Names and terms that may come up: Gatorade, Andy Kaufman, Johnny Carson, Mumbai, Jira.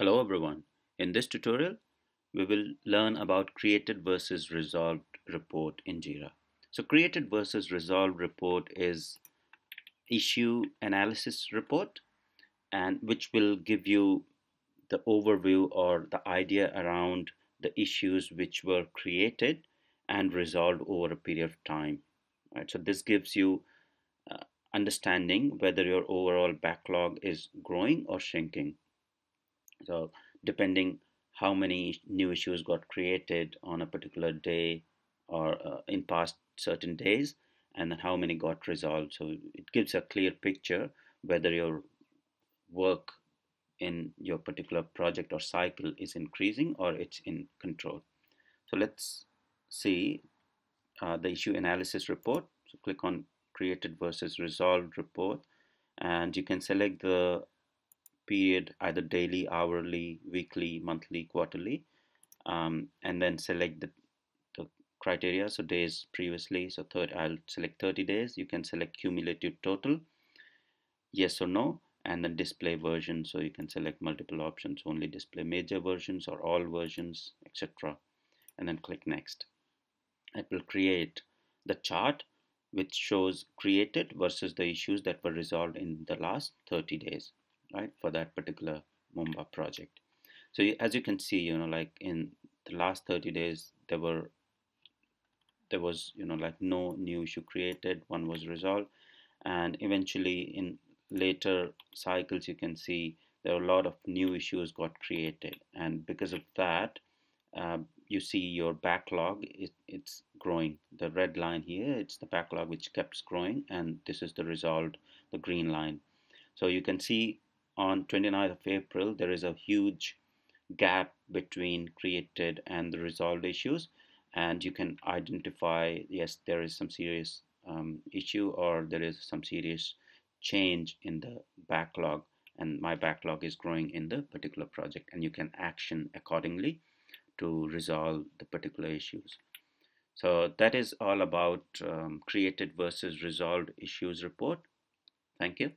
Hello everyone. In this tutorial, we will learn about created versus resolved report in Jira. So created versus resolved report is issue analysis report, and which will give you the overview or the idea around the issues which were created and resolved over a period of time. Right? So this gives you understanding whether your overall backlog is growing or shrinking. So depending how many new issues got created on a particular day or in past certain days, and then how many got resolved. So it gives a clear picture whether your work in your particular project or cycle is increasing or it's in control. So let's see the issue analysis report. So click on created versus resolved report, and you can select the period, either daily, hourly, weekly, monthly, quarterly, and then select the criteria, so days previously, so I'll select 30 days. You can select cumulative total, yes or no, and then display version, so you can select multiple options, only display major versions or all versions, etc. And then click next. It will create the chart which shows created versus the issues that were resolved in the last 30 days. Right, for that particular Mumbai project. So as you can see, like in the last 30 days, there was like no new issue created, one was resolved, and eventually in later cycles you can see there are a lot of new issues got created, and because of that you see your backlog, it's growing. The red line here, it's the backlog which kept growing, and this is the resolved, the green line. So you can see on 29th of April, there is a huge gap between created and the resolved issues, and you can identify, yes, there is some serious issue, or there is some serious change in the backlog, and my backlog is growing in the particular project, and you can action accordingly to resolve the particular issues. So that is all about created versus resolved issues report. Thank you.